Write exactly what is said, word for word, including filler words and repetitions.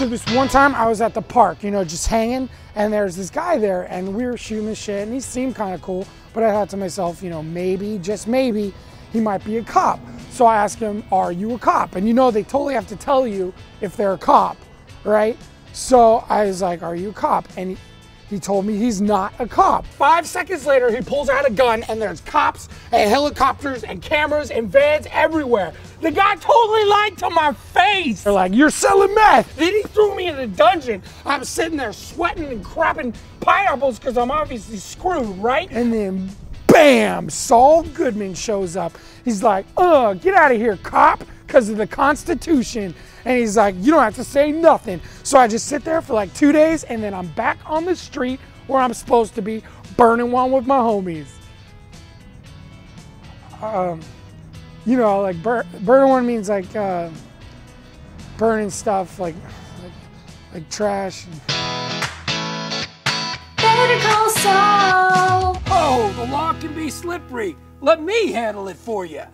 So this one time I was at the park, you know, just hanging, and there's this guy there, and we were shooting this shit, and he seemed kind of cool, but I thought to myself, you know, maybe, just maybe, he might be a cop. So I asked him, are you a cop? And you know, they totally have to tell you if they're a cop, right? So I was like, are you a cop? And he, he told me he's not a cop. Five seconds later, he pulls out a gun, and there's cops and helicopters and cameras and vans everywhere. The guy totally lied to my face. They're like, you're selling meth. Then he threw me in a dungeon. I'm sitting there sweating and crapping pineapples because I'm obviously screwed, right? And then bam, Saul Goodman shows up. He's like, uh, get out of here, cop, because of the Constitution. And he's like, you don't have to say nothing. So I just sit there for like two days, and then I'm back on the street where I'm supposed to be, burning one with my homies. Um, you know, like bur burning one means like uh, burning stuff, like, like, like trash. Better Call Saul. Oh, the law can be slippery. Let me handle it for you.